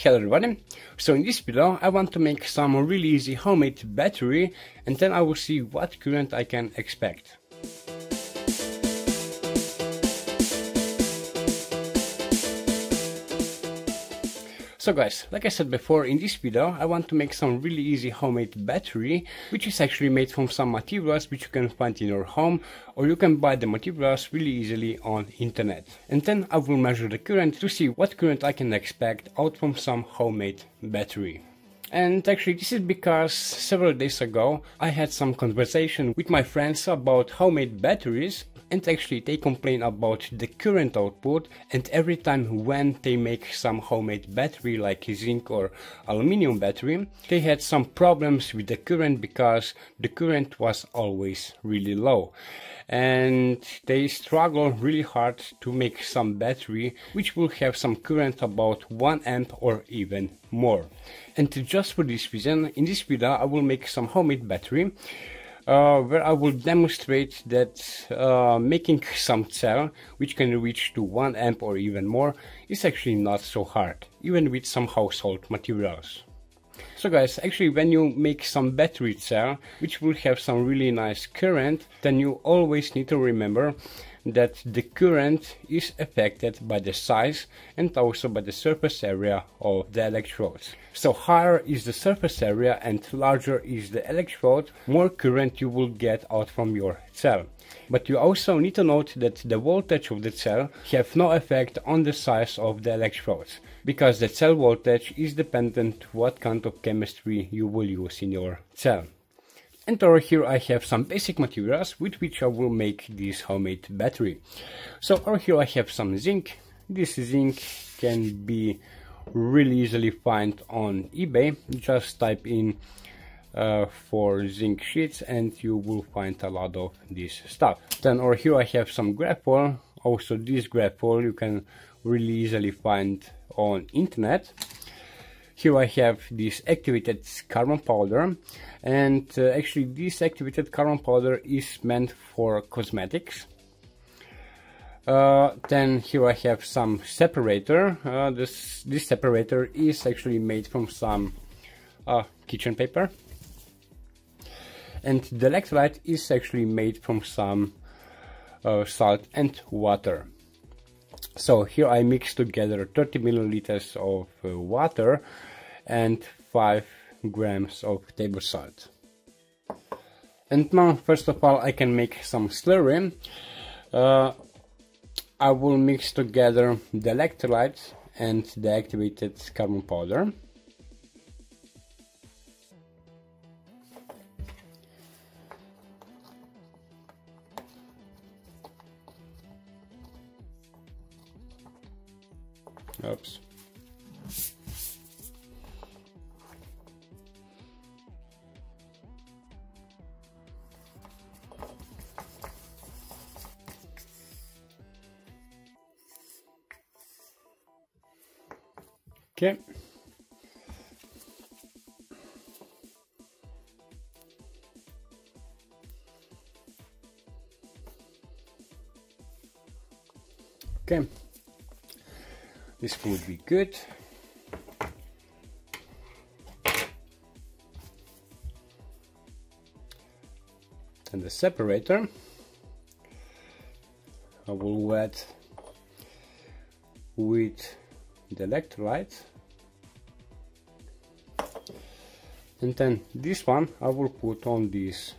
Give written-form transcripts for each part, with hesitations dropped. Hello everybody, so in this video I want to make some really easy homemade battery and then I will see what current I can expect. So guys, like I said before, in this video I want to make some really easy homemade battery which is actually made from some materials which you can find in your home, or you can buy the materials really easily on internet. And then I will measure the current to see what current I can expect out from some homemade battery. And actually this is because several days ago I had some conversation with my friends about homemade batteries, and actually they complain about the current output and every time when they make some homemade battery like zinc or aluminum battery, they had some problems with the current because the current was always really low and they struggle really hard to make some battery which will have some current about 1 amp or even more. And just for this reason, in this video I will make some homemade battery where I will demonstrate that making some cell which can reach to 1 amp or even more is actually not so hard, even with some household materials. So guys, actually when you make some battery cell which will have some really nice current, then you always need to remember that the current is affected by the size and also by the surface area of the electrodes. So higher is the surface area and larger is the electrode, more current you will get out from your cell. But you also need to note that the voltage of the cell have no effect on the size of the electrodes, because the cell voltage is dependent what kind of chemistry you will use in your cell. And over here I have some basic materials with which I will make this homemade battery. So over here I have some zinc. This zinc can be really easily found on eBay. Just type in for zinc sheets and you will find a lot of this stuff. Then over here I have some graphol. Also this graphol you can really easily find on internet. Here I have this activated carbon powder, and actually this activated carbon powder is meant for cosmetics. Then here I have some separator. This separator is actually made from some kitchen paper. And the electrolyte is actually made from some salt and water. So here I mix together 30 milliliters of water and 5 grams of table salt. And now first of all I can make some slurry. I will mix together the electrolyte and the activated carbon powder. Oops. Okay. Okay. This would be good. And the separator, I will wet with the electrolyte. And then this one I will put on this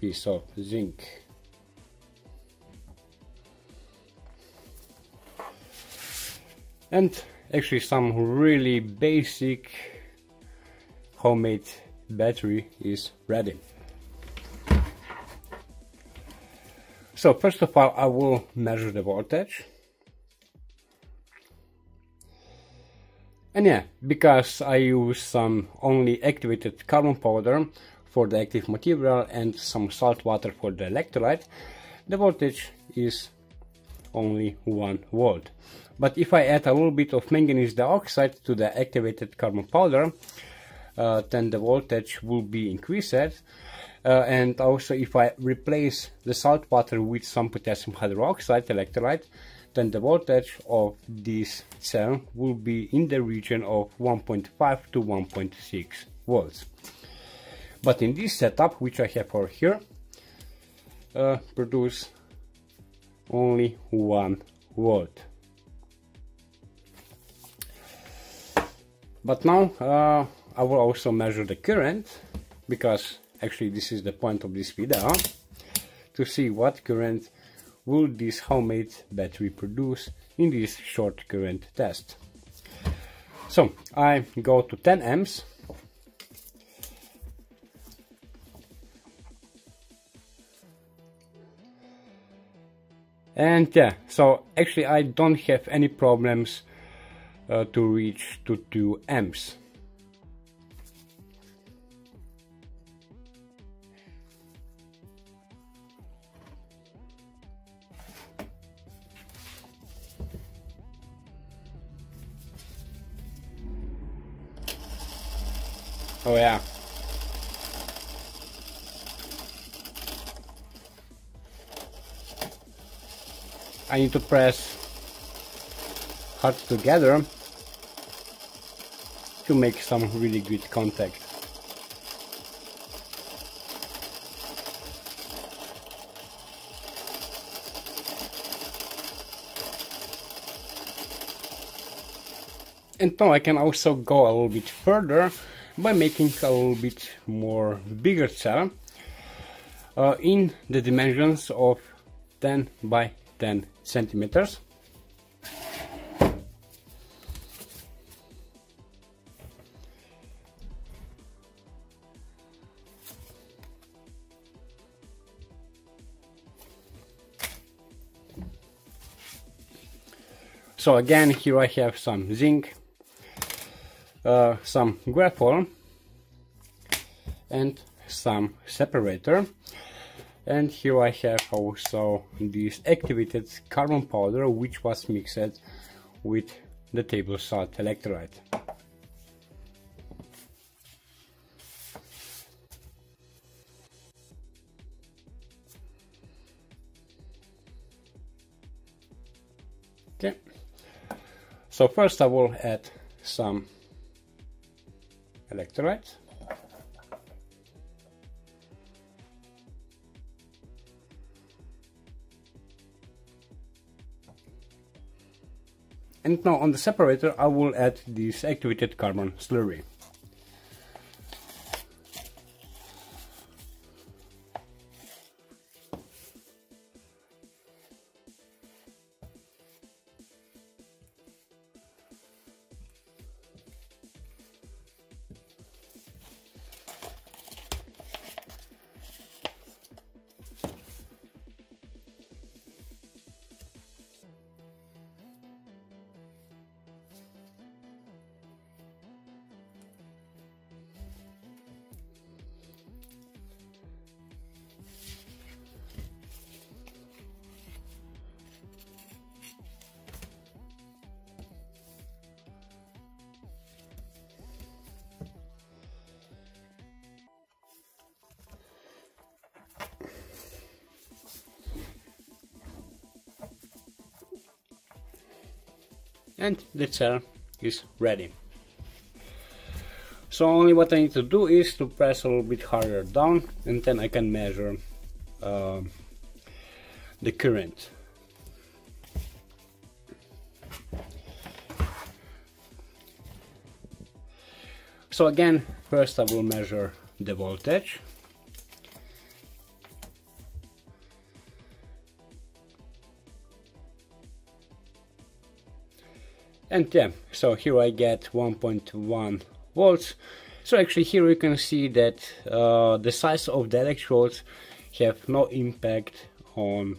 piece of zinc. And actually some really basic homemade battery is ready. So first of all I will measure the voltage. And yeah, because I use some only activated carbon powder for the active material and some salt water for the electrolyte, the voltage is only 1 volt. But if I add a little bit of manganese dioxide to the activated carbon powder, then the voltage will be increased. And also if I replace the salt water with some potassium hydroxide electrolyte, then the voltage of this cell will be in the region of 1.5 to 1.6 volts. But in this setup, which I have for here, produce only 1 volt. But now I will also measure the current, because actually this is the point of this video, to see what current will this homemade battery produce in this short current test. So I go to 10 amps. And yeah, so actually I don't have any problems to reach to 2 amps. Oh yeah. I need to press hard together to make some really good contact. And now I can also go a little bit further by making a little bit more bigger cell in the dimensions of 10 by 10 centimeters. So again, here I have some zinc, some graphol and some separator, and here I have also this activated carbon powder, which was mixed with the table salt electrolyte. Okay, so first I will add some electrolyte. And now on the separator I will add this activated carbon slurry. And the cell is ready. So only what I need to do is to press a little bit harder down, and then I can measure the current. So again, first I will measure the voltage. And yeah, so here I get 1.1 volts. So actually here you can see that the size of the electrodes have no impact on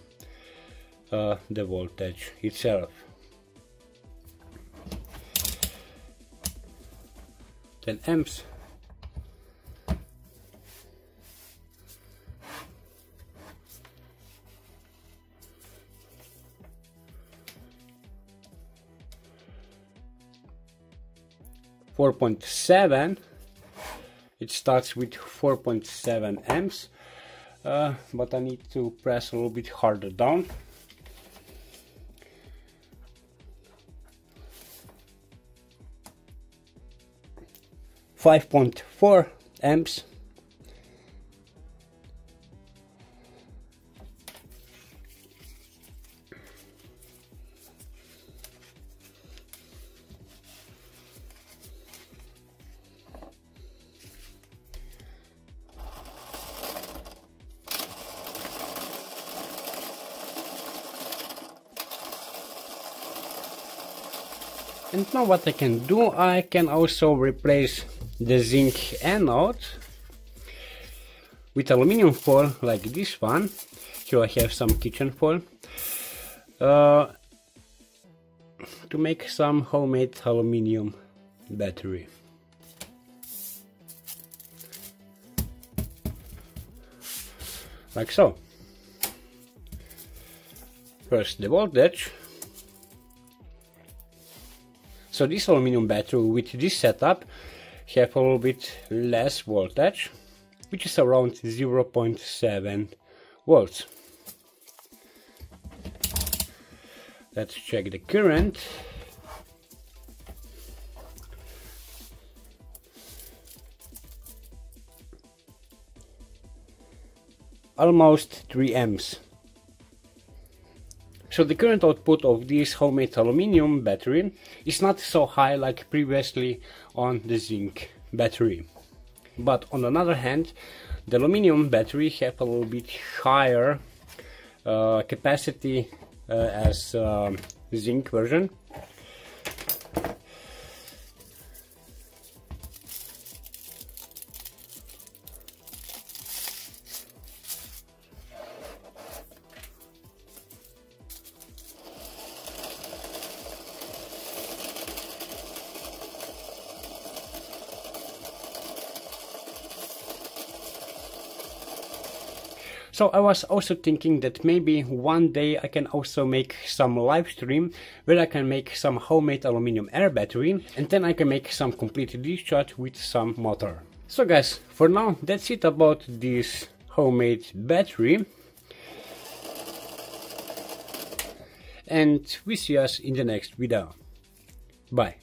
the voltage itself. Then 10 amps. It starts with 4.7 amps, but I need to press a little bit harder down 5.4 amps. And now what I can do, I can also replace the zinc anode with aluminium foil like this one. Here I have some kitchen foil to make some homemade aluminium battery. Like so. First the voltage. So this aluminum battery with this setup have a little bit less voltage, which is around 0.7 volts. Let's check the current. Almost 3 amps. So the current output of this homemade aluminium battery is not so high like previously on the zinc battery. But on the other hand, the aluminium battery have a little bit higher capacity as zinc version. So I was also thinking that maybe one day I can also make some live stream where I can make some homemade aluminium air battery, and then I can make some complete discharge with some motor. So guys, for now that's it about this homemade battery, and we see us in the next video. Bye.